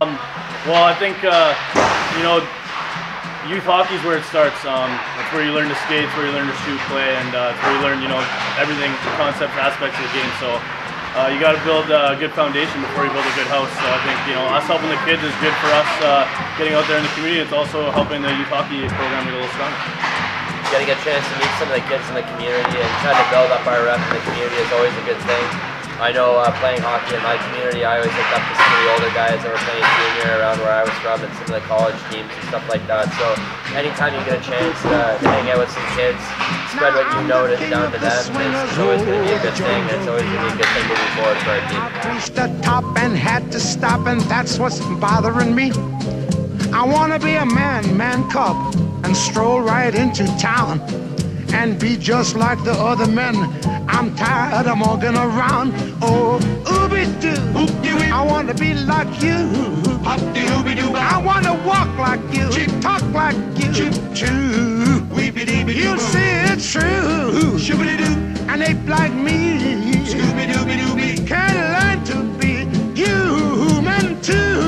Well, I think, youth hockey is where it starts. It's where you learn to skate, it's where you learn to shoot, play, and it's where you learn, everything, the concepts, aspects of the game. So you got to build a good foundation before you build a good house. So I think, us helping the kids is good for us getting out there in the community. It's also helping the youth hockey program get a little stronger. You got to get a chance to meet some of the kids in the community, and trying to build up our rep in the community is always a good thing. I know playing hockey in my community, I always looked up to some of the older guys that were playing junior around where I was from and some of the college teams and stuff like that. So anytime you get a chance to hang out with some kids, spread what you know down to them, it's always going to be a good thing. It's always going to be a good thing moving forward for our team. I reached the top and had to stop, and that's what's bothering me. I want to be a man cub, and stroll right into town, and be just like the other men. I'm tired of walking around. Oh, ooby-doo, I want to be like you. I want to walk like you, talk like you. You'll see it's true. An ape like me can learn to be human too.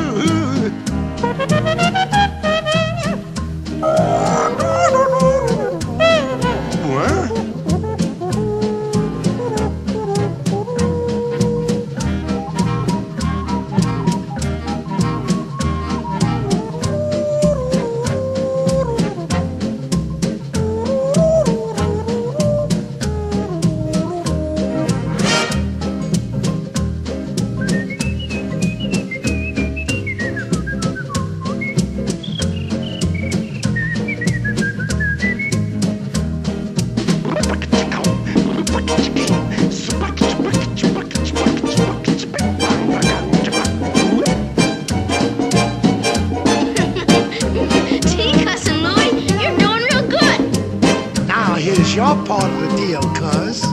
Your part of the deal, cuz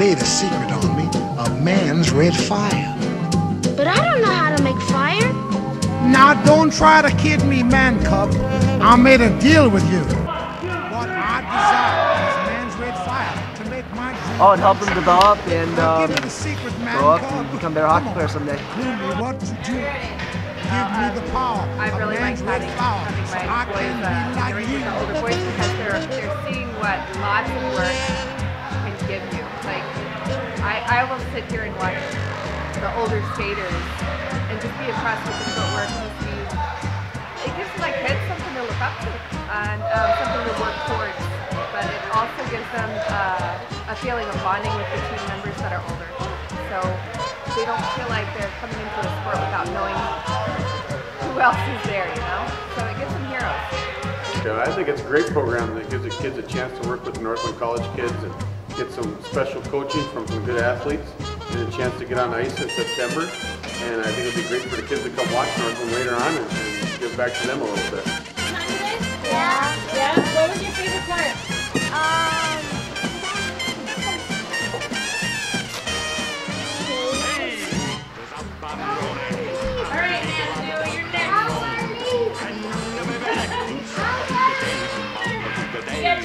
laid a secret on me, a man's red fire. But I don't know how to make fire. Now don't try to kid me, man cub. I made a deal with you. What I desire is man's red fire to make my dream. Oh, and help them develop and grow up and become better hockey players someday. What to do? Give me the power. I really like having my boys interview with the older boys because they're seeing what lots of work can give you. Like, I will sit here and watch the older skaters and just be impressed with the footwork and speed. It gives my kids something to look up to and something to work towards, but it also gives them a feeling of bonding with the team members that are older. So they don't feel like they're coming into a sport without knowing who else is there, So it gives them heroes. I think it's a great program that gives the kids a chance to work with the Northland College kids and get some special coaching from some good athletes and a chance to get on ice in September. And I think it'll be great for the kids to come watch Northland later on and give back to them a little bit. Yeah. Yeah. What was your favorite part? All right, Matthew, you're next. Get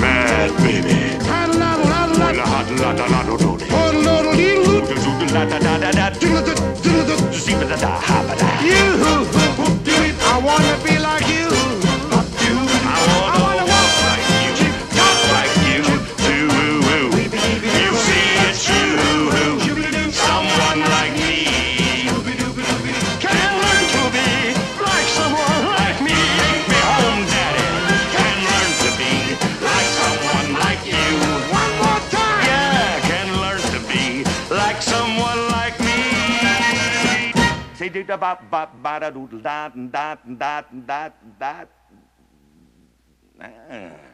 mad, baby. I wanna be like you. I wanna walk like you, talk like you, too. You see it's true. Someone like me can learn to be like someone like me. Take me home, Daddy. Can learn to be like someone like you. One more time. Yeah, can learn to be like someone like me. Say do da ba ba ba da do da da da da da da. Ah.